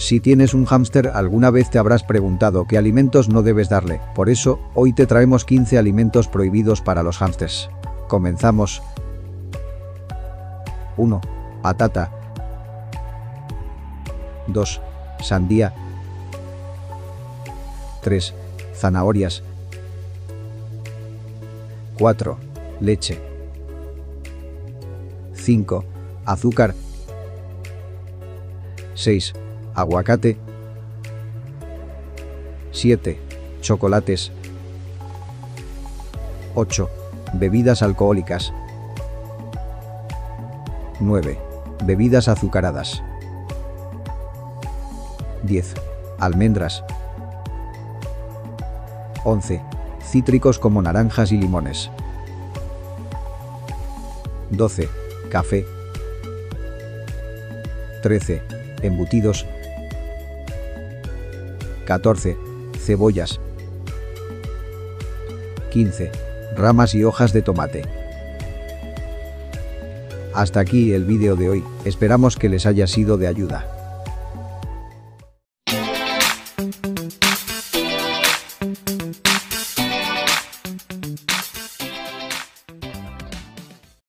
Si tienes un hámster, alguna vez te habrás preguntado qué alimentos no debes darle. Por eso, hoy te traemos 15 alimentos prohibidos para los hámsters. Comenzamos. 1. Patata. 2. Sandía. 3. Zanahorias. 4. Leche. 5. Azúcar. 6. Aguacate. 7. Chocolates. 8. Bebidas alcohólicas. 9. Bebidas azucaradas. 10. Almendras. 11. Cítricos como naranjas y limones. 12. Café. 13. Embutidos. 14. Cebollas. 15. Ramas y hojas de tomate. Hasta aquí el vídeo de hoy, esperamos que les haya sido de ayuda.